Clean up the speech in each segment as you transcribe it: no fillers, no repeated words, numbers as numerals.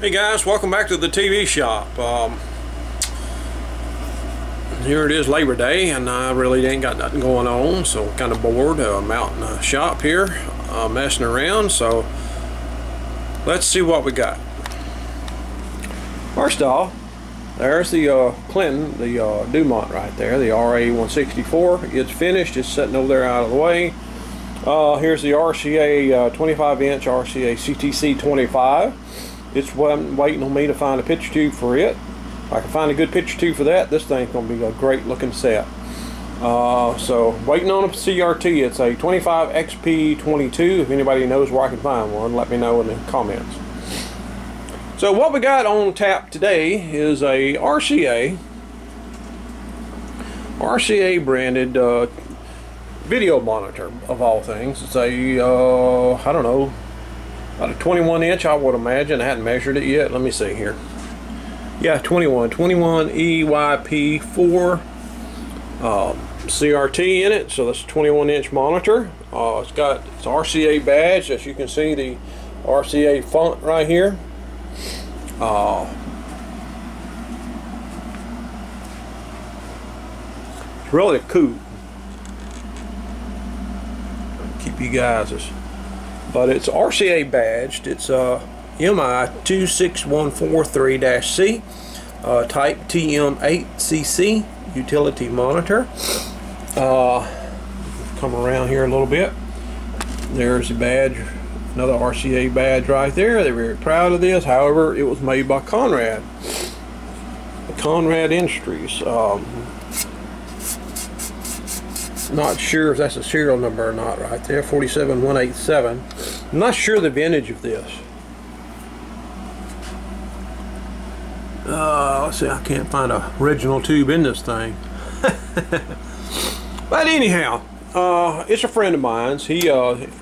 Hey guys, welcome back to the TV shop. Here it is Labor Day and I really ain't got nothing going on, so kind of bored. I'm out in the shop here messing around, so let's see what we got. First off, there's the Clinton, the Dumont right there, the RA164. It's finished, it's sitting over there out of the way. Here's the RCA 25-inch RCA CTC 25. It's waiting on me to find a picture tube for it. If I can find a good picture tube for that, this thing's going to be a great looking set. So waiting on a CRT. It's a 25 XP22. If anybody knows where I can find one, let me know in the comments. So what we got on tap today is a RCA branded video monitor of all things. It's a I don't know, about a 21 inch, I would imagine. I hadn't measured it yet. Let me see here. Yeah, 21 EYP4 CRT in it. So that's a 21 inch monitor. It's got its RCA badge. As you can see, the RCA font right here. It's really cool. I'll keep you guys as. But it's RCA badged. It's MI26143-C, type TM8CC utility monitor. Come around here a little bit. There's a badge, another RCA badge right there. They're very proud of this. However, it was made by Conrad Industries. Not sure if that's a serial number or not right there, 47187. I'm not sure the vintage of this. Let's see, I can't find a original tube in this thing. But anyhow, it's a friend of mine's. He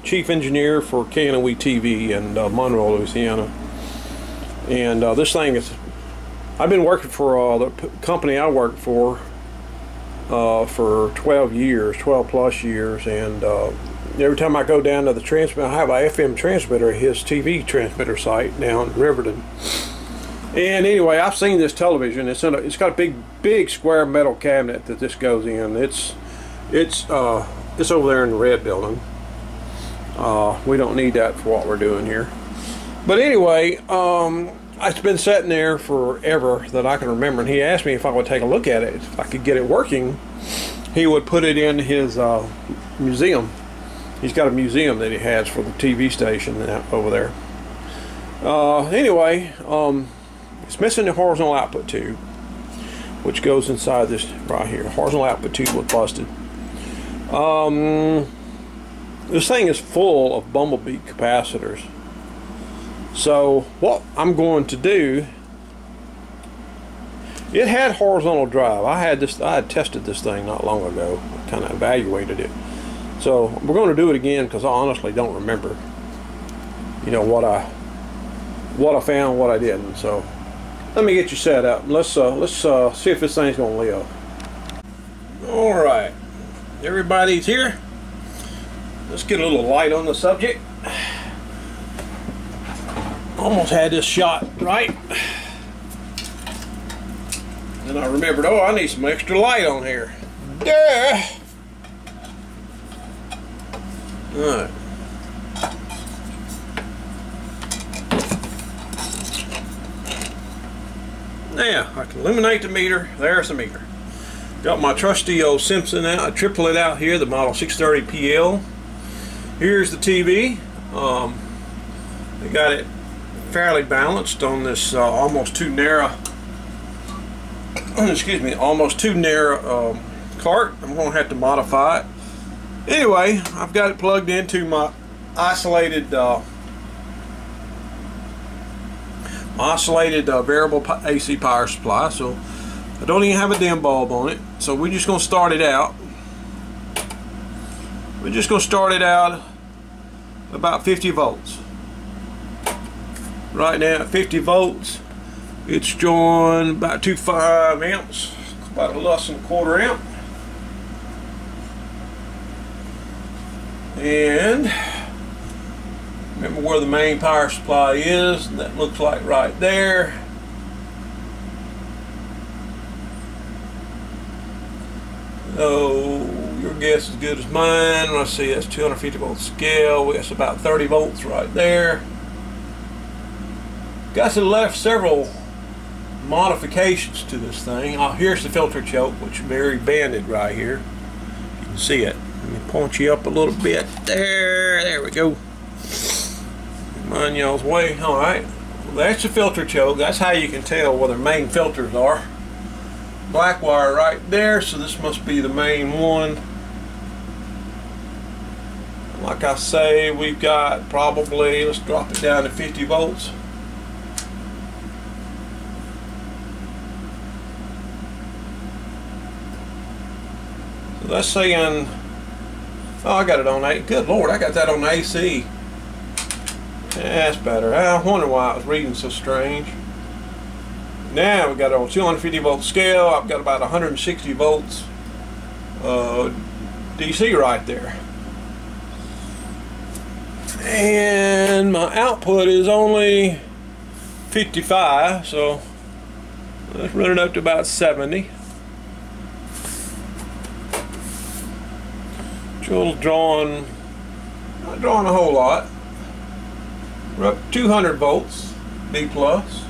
chief engineer for KNOE TV in Monroe, Louisiana. And this thing is, I've been working for the company I work for 12 plus years, and every time I go down to the transmitter, I have an FM transmitter at his TV transmitter site down in Riverton. And anyway, I've seen this television. It's got a big square metal cabinet that this goes in. It's over there in the red building. We don't need that for what we're doing here. But anyway, it's been sitting there forever that I can remember, and he asked me if I would take a look at it. If I could get it working, he would put it in his museum. He's got a museum that he has for the TV station over there. Anyway, it's missing the horizontal output tube, which goes inside this right here. The horizontal output tube was busted. This thing is full of bumblebee capacitors. So what I'm going to do, it had horizontal drive. I had tested this thing not long ago. I kind of evaluated it. So we're going to do it again because I honestly don't remember, you know, what I found, what I didn't. So let me get you set up. Let's see if this thing's going to live. All right, everybody's here. Let's get a little light on the subject. Almost had this shot right, and I remembered, oh, I need some extra light on here. Yeah. All right. Now I can illuminate the meter. There's the meter. Got my trusty old Simpson triplet out here, the model 630 PL. Here's the TV. They got it fairly balanced on this almost too narrow cart. I'm going to have to modify it. Anyway, I've got it plugged into my isolated variable AC power supply, so I don't even have a dim bulb on it. So we're just going to start it out. We're just going to start it out about 50 volts. Right now at 50 volts, it's drawing about 2.5 amps, about a less than a quarter amp. And Remember where the main power supply is, and that looks like right there. So your guess is as good as mine. Let's see, that's 250 volt scale. That's about 30 volts right there. Gus had left several modifications to this thing. Oh, here's the filter choke, which is very banded right here. You can see it. Let me point you up a little bit. There we go. Mind y'all's way. All right. Well, that's the filter choke. That's how you can tell where the main filters are. Black wire right there, so this must be the main one. Like I say, we've got probably, let's drop it down to 50 volts. So that's saying, oh, I got it on AC. Good Lord, I got that on AC. That's better. I wonder why I was reading so strange. Now we've got on 250 volt scale. I've got about 160 volts DC right there, and my output is only 55, so let's run it up to about 70. Still drawing, not drawing a whole lot. We're up 200 volts B plus.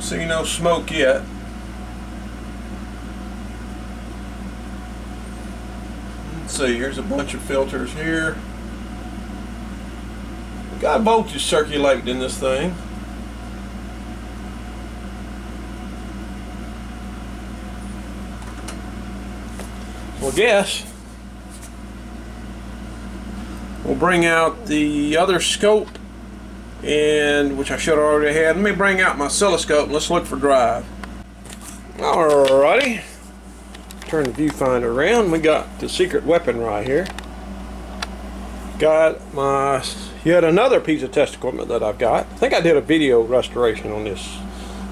See no smoke yet. Let's see, here's a bunch of filters here. We've got voltage circulating in this thing. Well, guess we'll bring out the other scope, and which I should have already had. Let me bring out my oscilloscope and let's look for drive. Alrighty, turn the viewfinder around. We got the secret weapon right here. Got my yet another piece of test equipment that I've got. I think I did a video restoration on this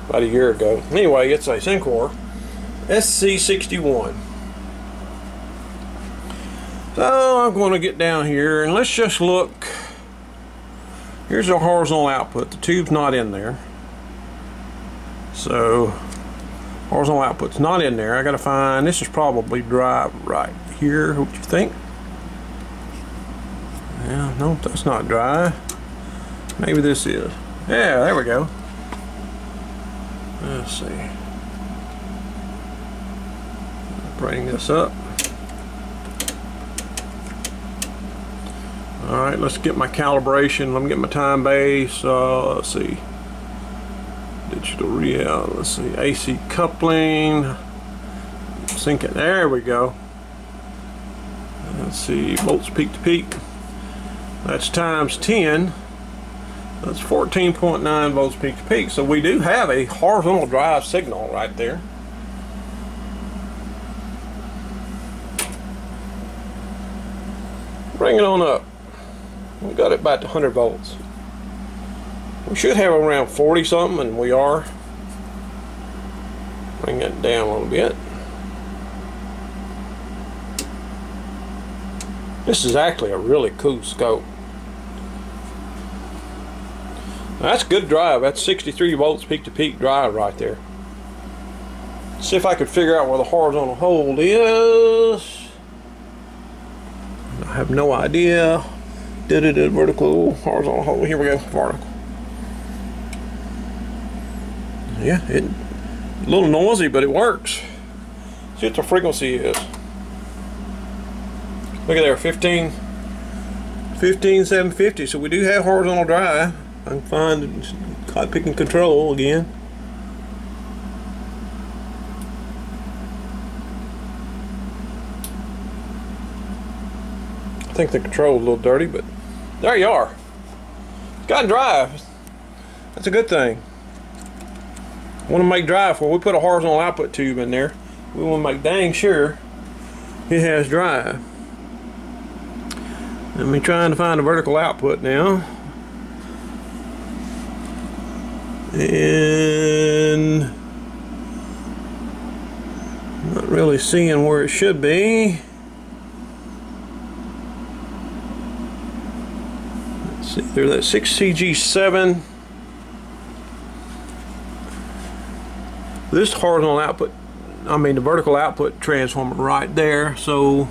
about a year ago. Anyway, it's a Sencor SC61. So I'm going to get down here and let's just look. Here's our horizontal output. The tube's not in there, so horizontal output's not in there. I gotta find, this is probably drive right here, what you think? Yeah, no, that's not drive. Maybe this is. Yeah, there we go. Let's see. Bring this up. Alright, let's get my calibration. Let me get my time base. Let's see. Digital readout. Let's see. AC coupling. Sync it. There we go. Let's see. Volts peak to peak. That's times 10. That's 14.9 volts peak to peak. So we do have a horizontal drive signal right there. Bring it on up. We got it about 100 volts. We should have around 40 something, and we are. Bring it down a little bit. This is actually a really cool scope. Now, that's good drive. That's 63 volts peak to peak drive right there. Let's see if I could figure out where the horizontal hold is. I have no idea. Vertical, horizontal hole. Here we go, vertical. Yeah, it's a little noisy, but it works. See what the frequency is. Look at there, 15,750. So we do have horizontal drive. I can find hot pick and control again. I think the control's a little dirty, but there you are. Got drive. That's a good thing. Want to make drive. When we put a horizontal output tube in there, we want to make dang sure it has drive. Let me try to find a vertical output now. And not really seeing where it should be. See, there's that 6CG7. This horizontal output, I mean the vertical output transformer right there. So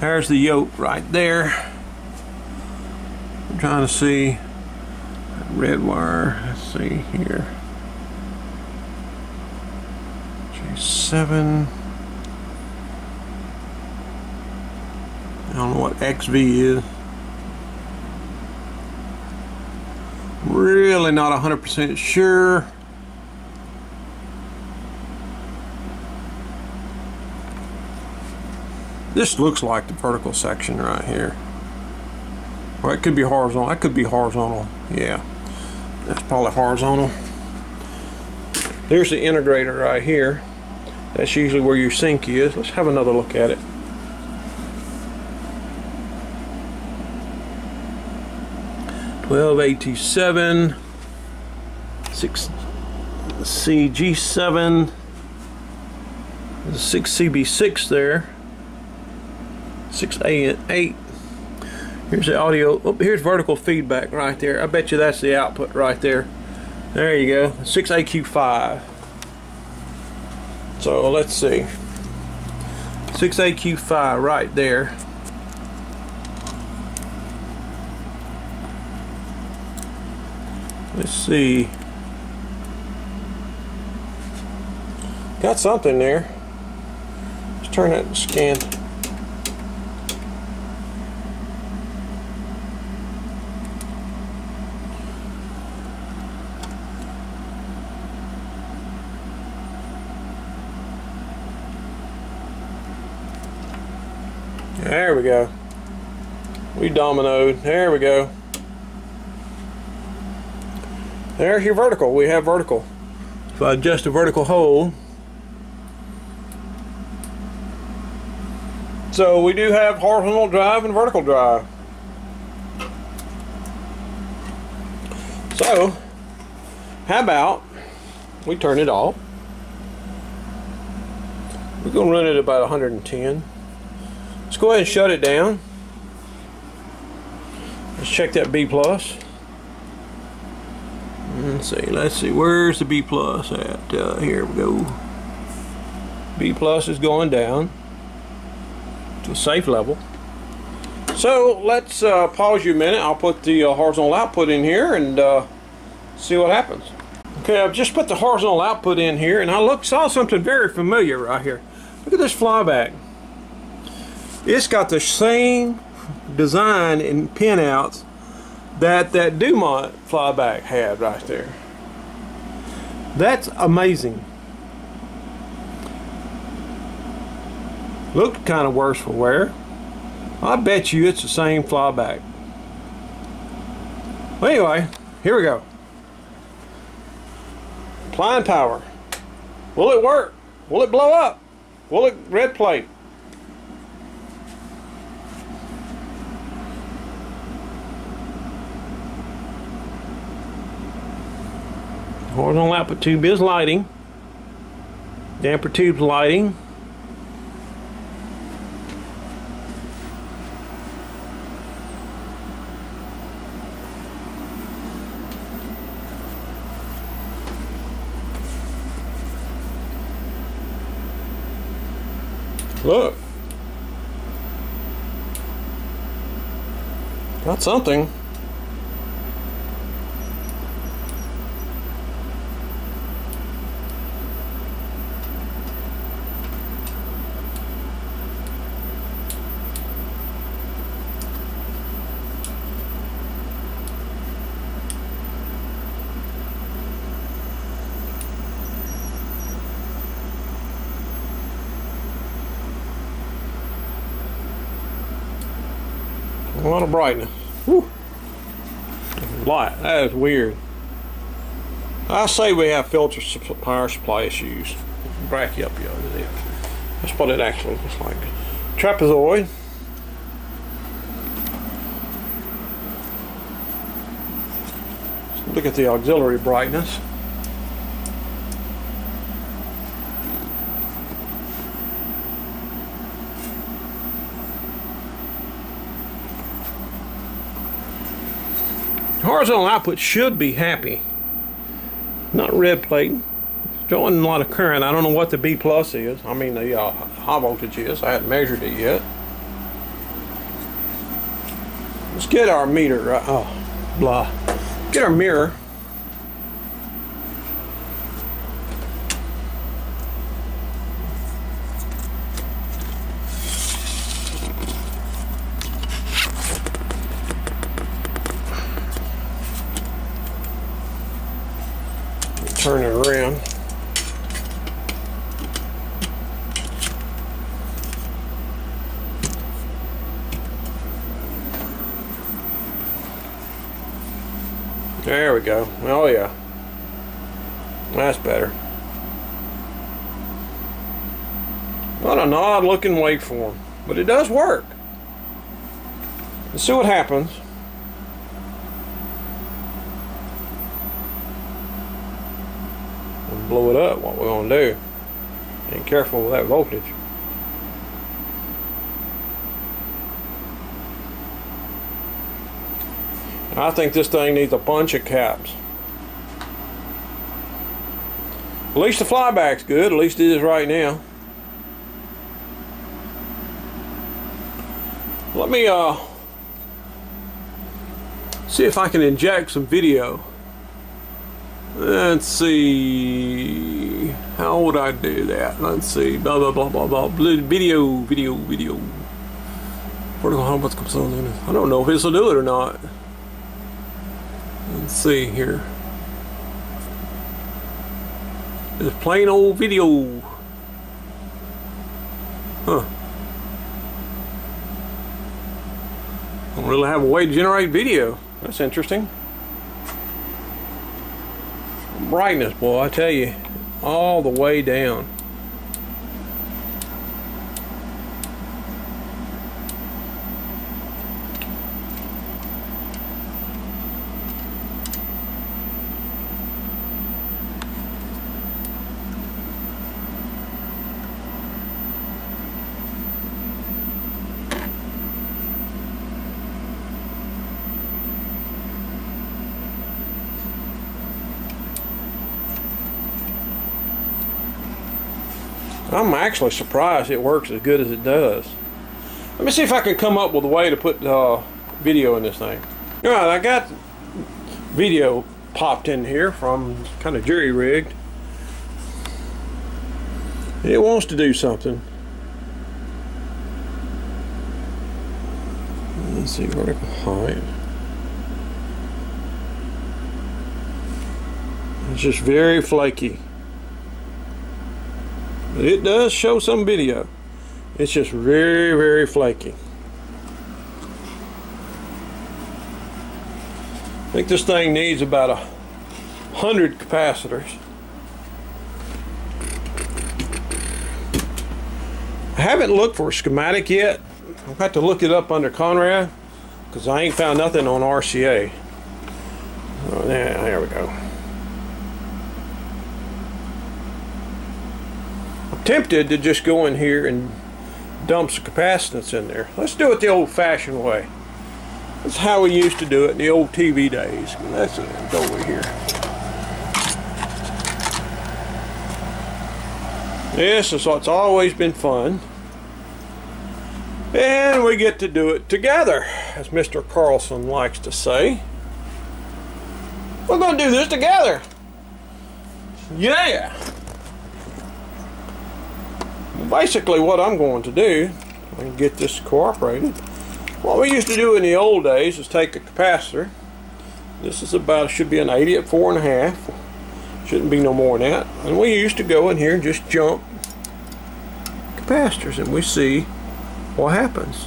there's the yoke right there. I'm trying to see red wire. Let's see here. J7. I don't know what XV is. Really not 100% sure. This looks like the vertical section right here. Or it could be horizontal. That could be horizontal. Yeah. That's probably horizontal. There's the integrator right here. That's usually where your sink is. Let's have another look at it. T7, 6CG7, 6CB6 there, 6A8. Here's the audio. Oh, here's vertical feedback right there. I bet you that's the output right there. There you go. 6AQ5. So let's see. 6AQ5 right there. Let's see. Got something there. Let's turn that and scan. There we go. We dominoed. There we go. There's your vertical. We have vertical. If I adjust the vertical hole. So we do have horizontal drive and vertical drive. So, how about we turn it off? We're going to run it about 110. Let's go ahead and shut it down. Let's check that B plus. Let's see, where's the B plus at? Here we go. B plus is going down to a safe level. So let's pause you a minute. I'll put the horizontal output in here and see what happens. Okay, I've just put the horizontal output in here and I saw something very familiar right here. Look at this flyback. It's got the same design in pinouts that Dumont flyback had right there. That's amazing. Looked kind of worse for wear. I bet you it's the same flyback. Well, anyway, here we go. Applying power. Will it work? Will it blow up? Will it red plate? Horizontal output tube is lighting. Damper tube's lighting. Look. Got something. A lot of brightness. Whew. Light. That is weird. I say we have filter power supply issues. Back you up over there. That's what it actually looks like. Trapezoid. Let's look at the auxiliary brightness. Horizontal output should be happy. Not red plate. Drawing a lot of current. I don't know what the B plus is. I mean the high voltage is. I haven't measured it yet. Let's get our meter. Oh, blah. Get our mirror. Turn it around. There we go. Oh yeah. That's better. What an odd looking waveform. But it does work. Let's see what happens. Blow it up, what we're gonna do. And careful with that voltage. I think this thing needs a bunch of caps. At least the flyback's good, at least it is right now. Let me see if I can inject some video. Let's see, how would I do that? Let's see, blah blah blah blah blah, video. Vertical home, what's going on? I don't know if this will do it or not. Let's see here. Just plain old video. Huh. I don't really have a way to generate video. That's interesting. Brightness, boy, I tell you, all the way down. I'm actually surprised it works as good as it does. Let me see if I can come up with a way to put video in this thing. Alright, I got video popped in here from kind of jury-rigged. It wants to do something. Let's see, vertical height. It's just very flaky. It does show some video. It's just very, very flaky. I think this thing needs about 100 capacitors. I haven't looked for a schematic yet. I've got to look it up under Conrad because I ain't found nothing on RCA. Oh, there we go. Tempted to just go in here and dump some capacitance in there. Let's do it the old-fashioned way. That's how we used to do it in the old TV days. That's it over here. This is what's always been fun, and we get to do it together, as Mr. Carlson likes to say. We're going to do this together. Yeah. Basically what I'm going to do, and get this cooperating, what we used to do in the old days is take a capacitor. This is about, should be an 80 at 4.5. Shouldn't be no more than that. And we used to go in here and just jump capacitors and we see what happens.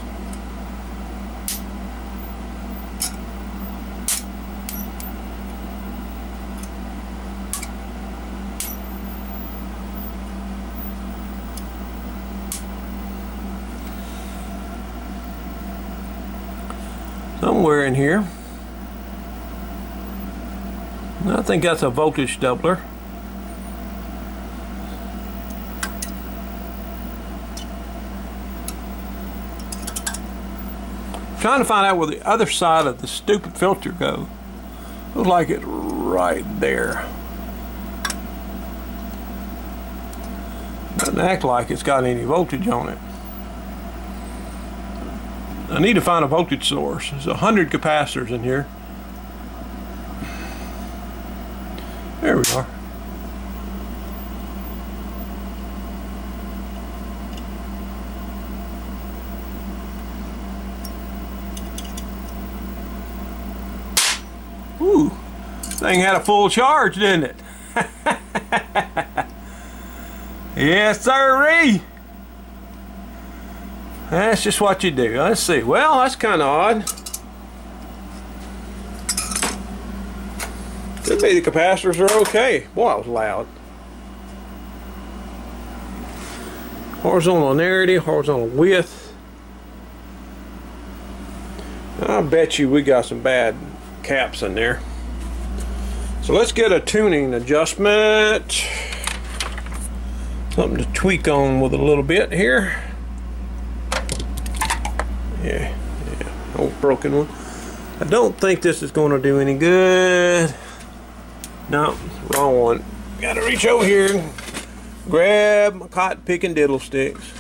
Somewhere in here. I think that's a voltage doubler. I'm trying to find out where the other side of the stupid filter goes. Looks like it's right there. Doesn't act like it's got any voltage on it. I need to find a voltage source. There's 100 capacitors in here. There we are. Ooh, thing had a full charge, didn't it? Yes, sirree. That's just what you do. Let's see. Well, that's kind of odd. Could be the capacitors are okay. Boy, that was loud. Horizontal linearity, horizontal width. I bet you we got some bad caps in there. So let's get a tuning adjustment. Something to tweak on with a little bit here. Yeah, old broken one. I don't think this is going to do any good. No, wrong one. Gotta reach over here, grab my cotton pick and diddle sticks.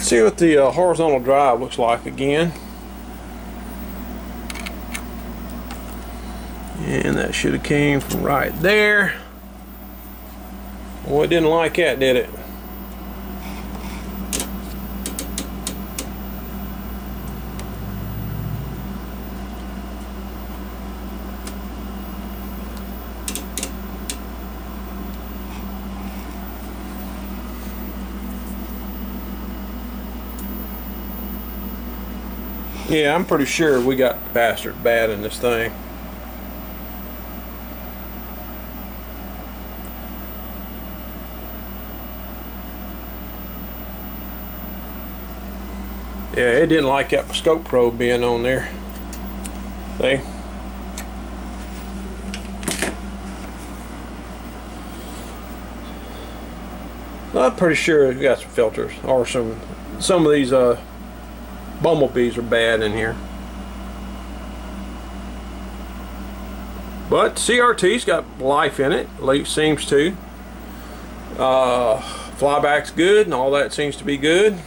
See what the horizontal drive looks like again, and that should have came from right there. Well, it didn't like that, did it? Yeah, I'm pretty sure we got capacitors bad in this thing. Yeah, it didn't like that scope probe being on there. See? I'm pretty sure we got some filters or some of these bumblebees are bad in here. But CRT's got life in it, at least seems to. Flyback's good and all that seems to be good.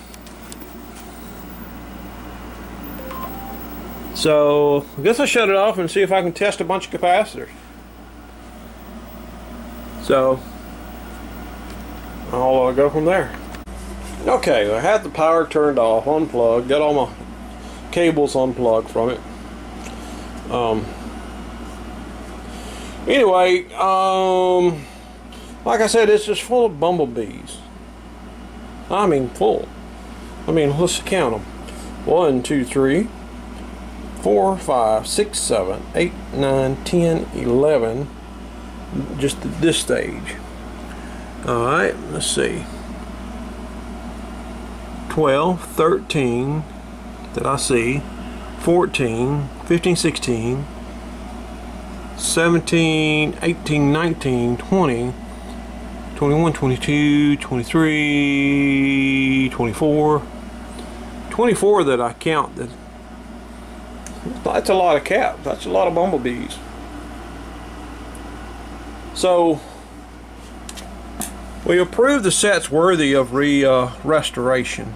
So I guess I'll shut it off and see if I can test a bunch of capacitors. So I'll go from there. Okay, I had the power turned off, unplugged, got all my cables unplugged from it. Anyway, like I said, it's just full of bumblebees. I mean, full. I mean, let's count them. 1, 2, 3, 4, 5, 6, 7, 8, 9, 10, 11. Just at this stage. Alright, let's see. 12, 13 that I see, 14, 15, 16, 17, 18, 19, 20, 21, 22, 23, 24, 24 that I count. That's a lot of caps, that's a lot of bumblebees. So we approve the sets worthy of restoration.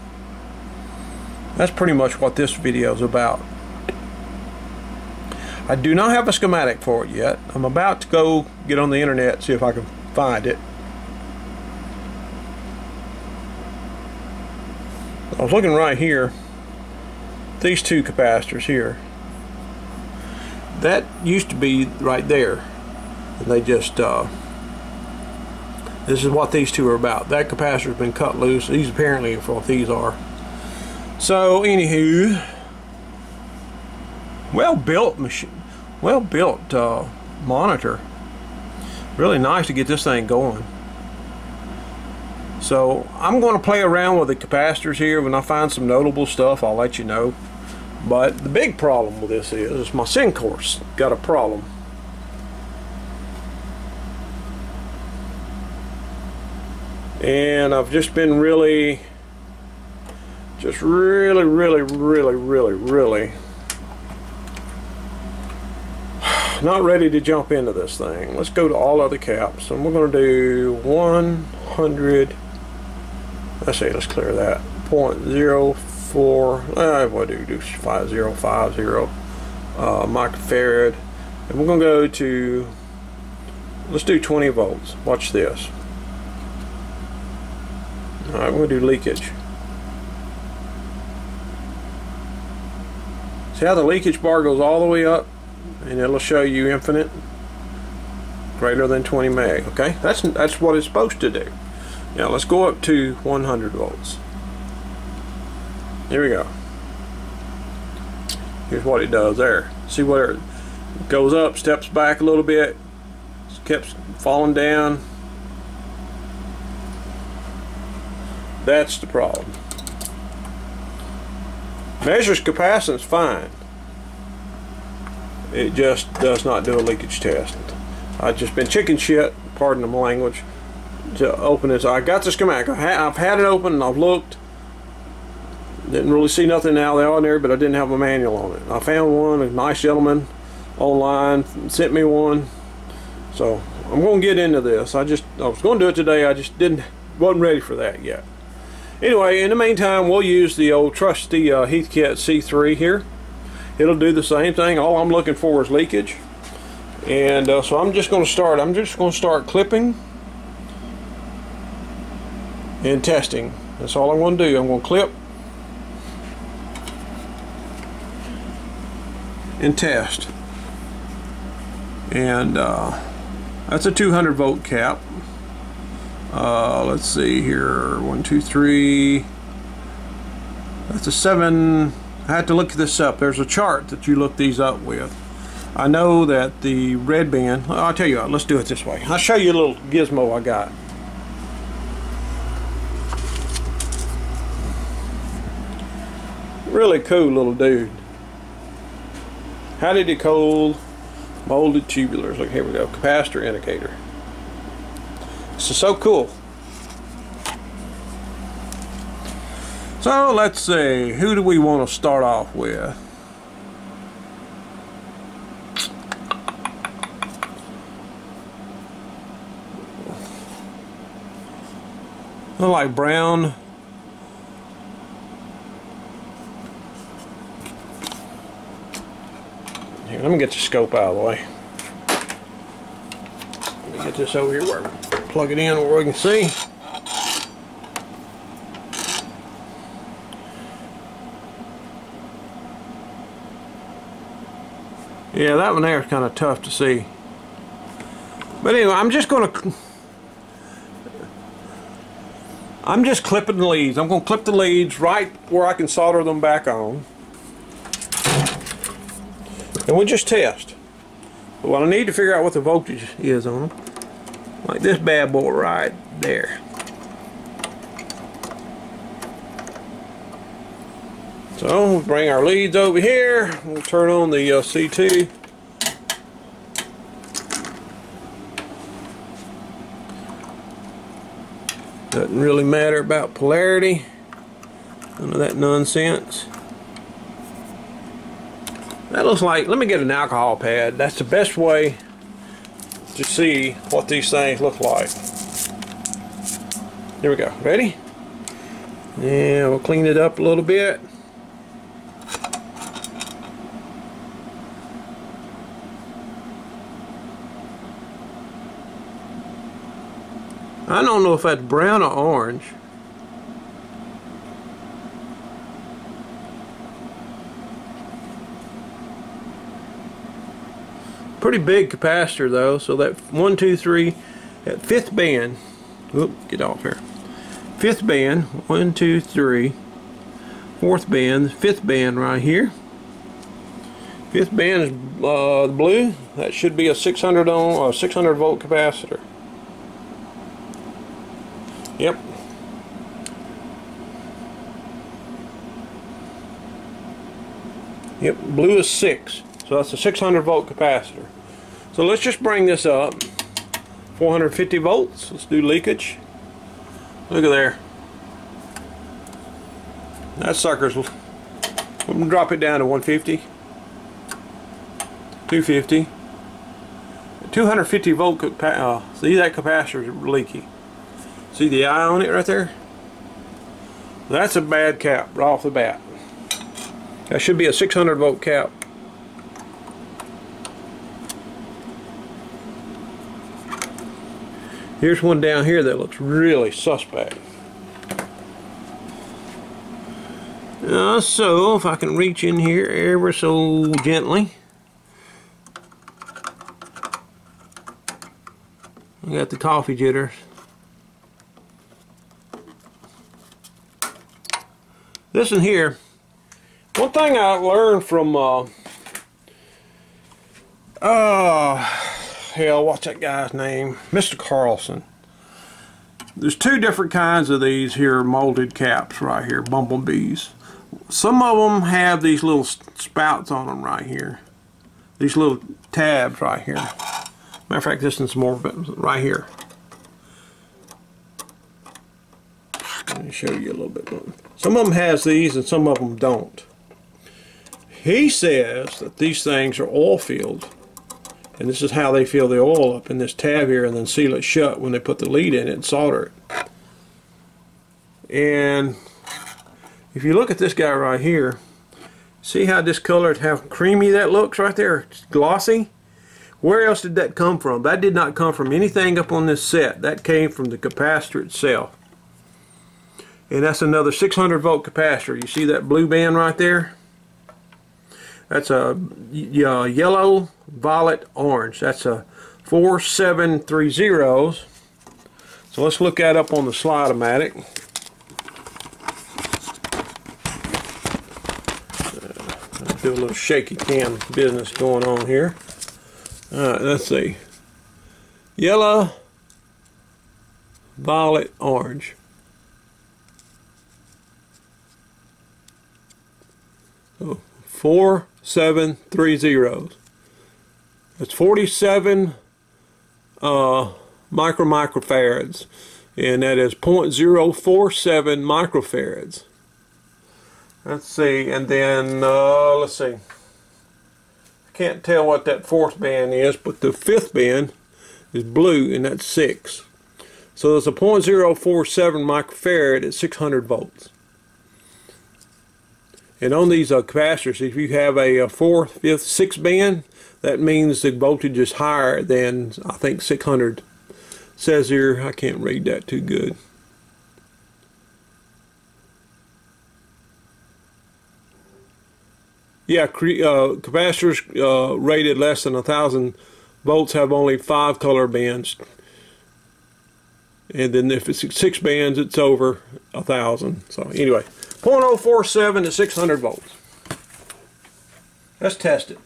That's pretty much what this video is about. I do not have a schematic for it yet. I'm about to go get on the internet, see if I can find it. I was looking right here. These two capacitors here. That used to be right there. And they just... this is what these two are about. That capacitor's been cut loose. These apparently are what these are. So, anywho, well-built machine, well-built monitor. Really nice to get this thing going. So, I'm going to play around with the capacitors here. When I find some notable stuff, I'll let you know. But the big problem with this is my Sencor's got a problem. And I've just been really not ready to jump into this thing. Let's go to all other caps, and we're going to do 100. Let's see, let's clear that. 0.04. What do we do? 5050 microfarad, and we're going to go to. Let's do 20 volts. Watch this. All right, we're going to do leakage. See how the leakage bar goes all the way up, and it'll show you infinite, greater than 20 meg. Okay, that's what it's supposed to do. Now let's go up to 100 volts. Here we go. Here's what it does there. See where it goes up, steps back a little bit, keeps falling down. That's the problem. Measures capacitance fine. It just does not do a leakage test. I've just been chicken shit, pardon my language, to open this. I got the schematic. I've had it open and I've looked. Didn't really see nothing out of the ordinary, but I didn't have a manual on it. I found one, a nice gentleman online sent me one. So I'm going to get into this. I was going to do it today. I just wasn't ready for that yet. Anyway, in the meantime, we'll use the old trusty Heathkit C3 here. It'll do the same thing. All I'm looking for is leakage, and so I'm just going to start. I'm just going to start clipping and testing. That's all I'm going to do. I'm going to clip and test, and that's a 200 volt cap. Let's see here. 1, 2, 3. That's a 7. I had to look this up. There's a chart that you look these up with. I know that the red band, I'll tell you what, let's do it this way. I'll show you a little gizmo I got. Really cool little dude. How did it cold molded tubulars? Look, here we go. Capacitor indicator. This is so cool. So let's see, who do we want to start off with? I like brown. Here, let me get the scope out of the way. Let me get this over here where we plug it in where we can see. Yeah, that one there is kind of tough to see. But anyway, I'm just clipping the leads. I'm going to clip the leads right where I can solder them back on. And we'll just test. But what I need to figure out what the voltage is on them. Like this bad boy right there. So we'll bring our leads over here. We'll turn on the CT. Doesn't really matter about polarity. None of that nonsense. That looks like, let me get an alcohol pad. That's the best way to see what these things look like. Here we go. Ready? Yeah, we'll clean it up a little bit. I don't know if that's brown or orange. Pretty big capacitor though, so that 1, 2, 3, that fifth band, whoop, get off here. Fifth band, 1, 2, 3, fourth band, fifth band right here. Fifth band is blue. That should be a 600 volt capacitor. Yep. Yep, blue is 6, so that's a 600 volt capacitor. So let's just bring this up, 450 volts, let's do leakage. Look at there. That sucker's, I'm going to drop it down to 150, 250, 250 volt, see that capacitor's leaky. See the eye on it right there? That's a bad cap right off the bat. That should be a 600 volt cap. Here's one down here that looks really suspect. So if I can reach in here ever so gently. I got the coffee jitters. Listen here. One thing I learned from hell, what's that guy's name? Mr. Carlson. There's two different kinds of these here molded caps right here, bumblebees. Some of them have these little spouts on them right here. These little tabs right here. Matter of fact, this one's more right here. Let me show you a little bit more. Some of them has these and some of them don't. He says that these things are oil filled, and this is how they fill the oil up in this tab here and then seal it shut when they put the lead in it and solder it. And if you look at this guy right here, see how discolored, how creamy that looks right there? It's glossy. Where else did that come from? That did not come from anything up on this set. That came from the capacitor itself. And that's another 600 volt capacitor. You see that blue band right there? That's a yellow, violet, orange. That's a 4730s. So let's look that up on the Slide-O-Matic. Let's do a little shaky cam business going on here. Alright, let's see. Yellow, violet, orange. Oh. 4730. That's 47 microfarads, and that is 0.047 microfarads. Let's see, and then let's see. I can't tell what that fourth band is, but the fifth band is blue, and that's 6. So there's a 0.047 microfarad at 600 volts. And on these capacitors, if you have a 4th, 5th, 6th band, that means the voltage is higher than, I think, 600. It says here, I can't read that too good. Yeah, capacitors rated less than 1,000 volts have only 5 color bands. And then if it's 6 bands, it's over 1,000. So anyway. 0.047 to 600 volts. Let's test it.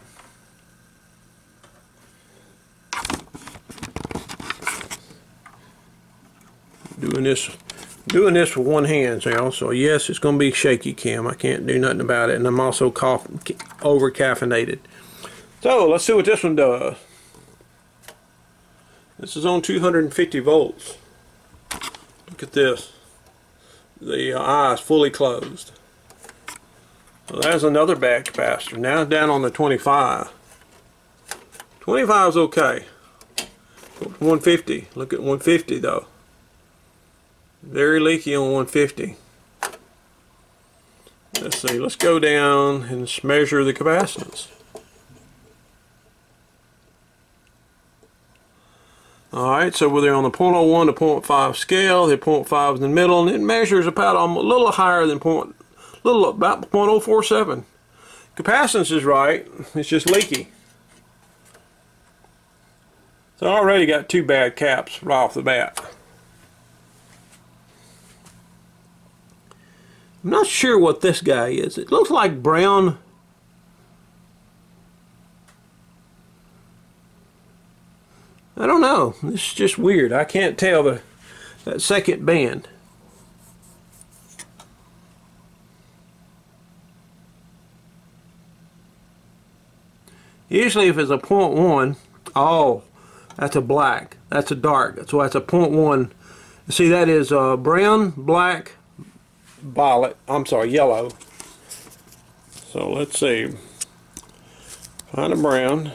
Doing this with one hand now, so yes, it's going to be shaky cam. I can't do nothing about it, and I'm also over caffeinated. So let's see what this one does. This is on 250 volts. Look at this. The eye is fully closed. Well, that's another bad capacitor. Now it's down on the 25. 25 is okay. 150. Look at 150 though. Very leaky on 150. Let's see. Let's go down and let's measure the capacitance. Alright, so we're there on the 0.01 to 0.5 scale. The 0.5 is in the middle, and it measures about a little higher than about 0.047. Capacitance is right, it's just leaky. So I already got two bad caps right off the bat. I'm not sure what this guy is. It looks like brown. I don't know. This is just weird. I can't tell that second band. Usually if it's a 0.1, oh, that's a black, that's a dark, so that's a 0.1. See, that is brown, black, violet, I'm sorry, yellow. So let's see, find a brown.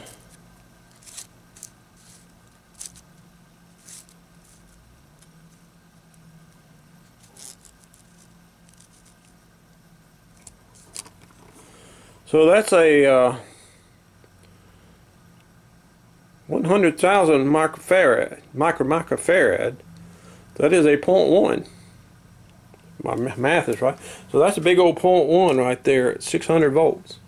So that's a 100,000 microfarad, microfarad. That is a 0.1. My math is right. So that's a big old 0.1 right there at 600 volts.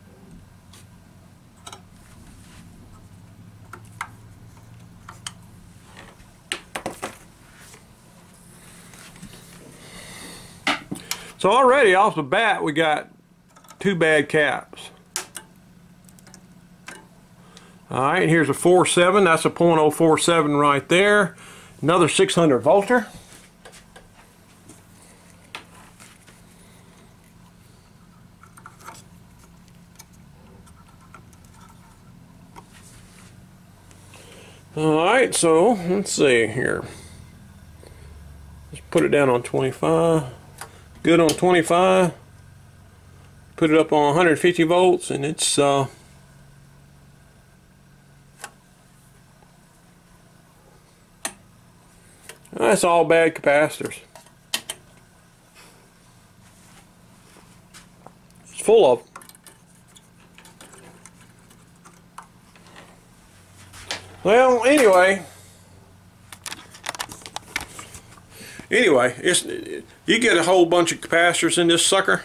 So already off the bat we got two bad caps. Alright, here's a 4.7, that's a 0.047 right there. Another 600 volter. Alright, so let's see here. Let's put it down on 25. Good on 25. Put it up on 150 volts, and it's that's all bad capacitors. It's full of them. Well, anyway, you get a whole bunch of capacitors in this sucker,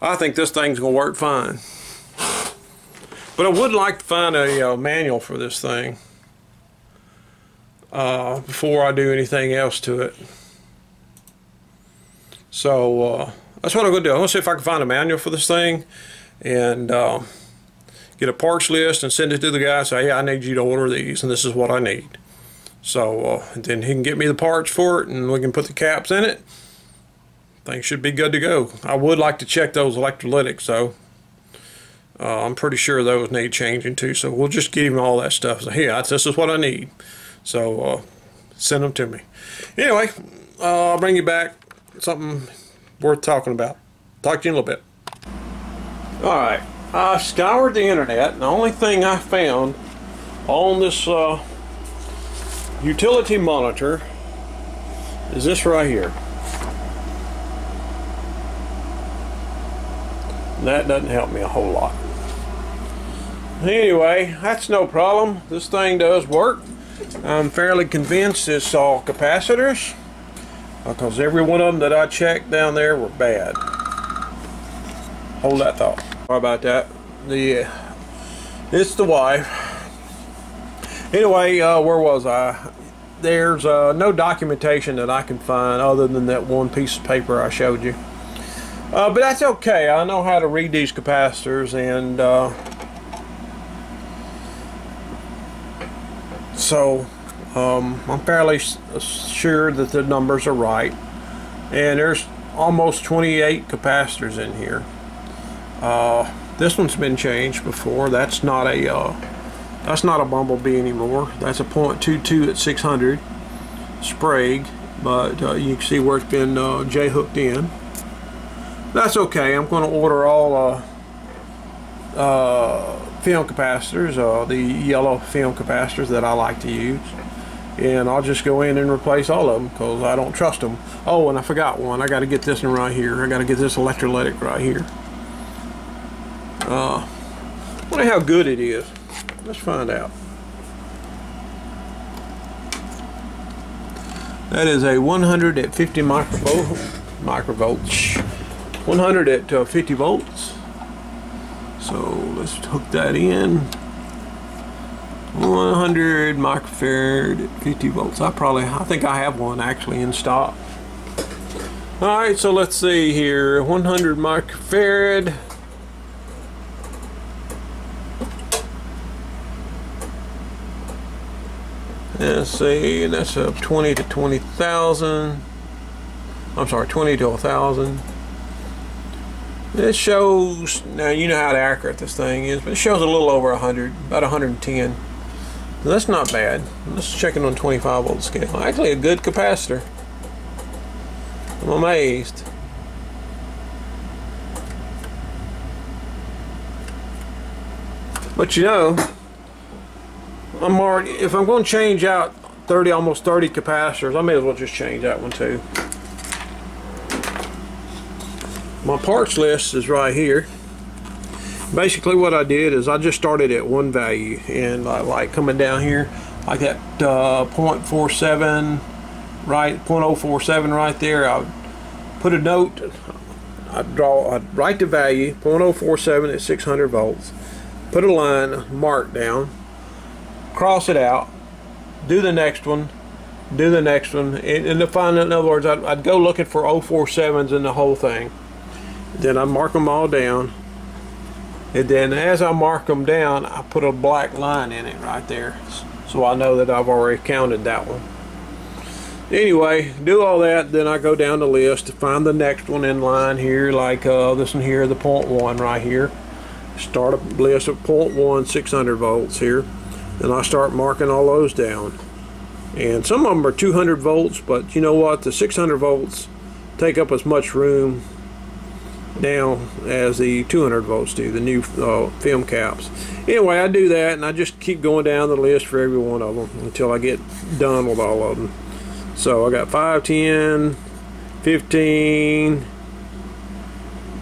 I think this thing's gonna work fine. But I would like to find a manual for this thing before I do anything else to it. So that's what I'm gonna do. I'm gonna see if I can find a manual for this thing and get a parts list and send it to the guy. Say, hey, I need you to order these, and this is what I need. So then he can get me the parts for it, and we can put the caps in it. Things should be good to go. I would like to check those electrolytics, though. I'm pretty sure those need changing too. So we'll just give him all that stuff. So here, this is what I need. So send them to me. Anyway, I'll bring you back something worth talking about. Talk to you in a little bit. All right. I scoured the internet, and the only thing I found on this utility monitor is this right here. That doesn't help me a whole lot. Anyway, that's no problem. This thing does work. I'm fairly convinced it's all capacitors, because every one of them that I checked down there were bad. Hold that thought. Sorry about that. It's the wife. Anyway, where was I? There's no documentation that I can find other than that one piece of paper I showed you. But that's okay. I know how to read these capacitors, and so I'm fairly sure that the numbers are right. And there's almost 28 capacitors in here. This one's been changed before. That's not a Bumblebee anymore. That's a 0.22 at 600 Sprague, but you can see where it's been J-hooked in. That's okay. I'm going to order all film capacitors, the yellow film capacitors that I like to use, and I'll just go in and replace all of them because I don't trust them. Oh, and I forgot one. I got to get this one right here. I got to get this electrolytic right here. I wonder how good it is. Let's find out. That is a 100 at 50 microvolts. 100 at 50 volts. So let's hook that in. 100 microfarad at 50 volts. I think I have one actually in stock. All right, so let's see here. 100 microfarad. Let's see, that's up 20 to 20,000. I'm sorry, 20 to 1,000. This shows, now you know how accurate this thing is, but it shows a little over 100, about 110. So that's not bad. Let's check it on 25 volt scale. Actually a good capacitor. I'm amazed. But you know, I'm already, if I'm going to change out 30, almost 30 capacitors, I may as well just change that one too. My parts list is right here. Basically what I did is I just started at one value, and I like coming down here like that 0.47, right, 0.047 right there. I put a note, I'd write the value 0.047 at 600 volts, put a line mark down, cross it out, do the next one, do the next one, and to find, in other words, I'd go looking for 0.047s in the whole thing. Then I mark them all down, and then as I mark them down, I put a black line in it right there, so I know that I've already counted that one. Anyway, do all that, then I go down the list to find the next one in line here, like this one here, the 0.1 right here. Start a list of 0.1 600 volts here, and I start marking all those down. And some of them are 200 volts, but you know what? The 600 volts take up as much room now as the 200 volts do, the new film caps. Anyway, I do that, and I just keep going down the list for every one of them until I get done with all of them. So I got 5, 10, 15,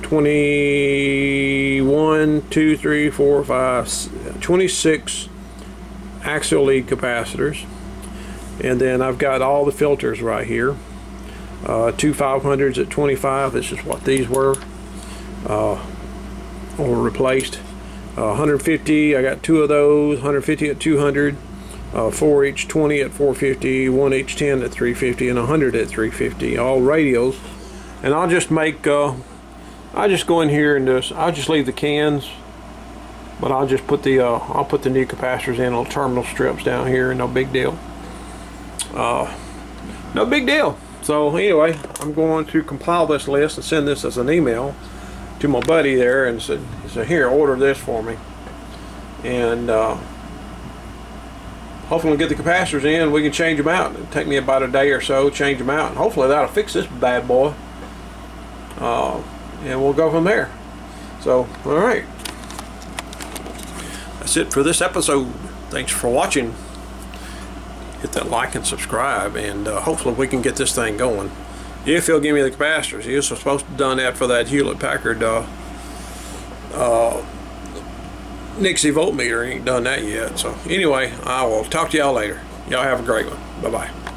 21, 2, 3, 4, 5, 26 axial lead capacitors, and then I've got all the filters right here. Two 500s at 25, this is what these were, or replaced. 150, I got two of those, 150 at 200, 4 each 20 at 450, 1 each 10 at 350, and 100 at 350, all radials. And I'll just make, I just go in here and just, I'll just leave the cans, but I'll just put the, I'll put the new capacitors in little terminal strips down here, no big deal. No big deal. So anyway, I'm going to compile this list and send this as an email to my buddy there, and said, so here, order this for me, and hopefully we'll get the capacitors in, we can change them out. It'll take me about a day or so, change them out, and hopefully that'll fix this bad boy, and we'll go from there. So alright, that's it for this episode. Thanks for watching. Hit that like and subscribe, and hopefully we can get this thing going. If he'll give me the capacitors, he was supposed to have done that for that Hewlett-Packard Nixie voltmeter. He ain't done that yet. So anyway, I will talk to y'all later. Y'all have a great one. Bye-bye.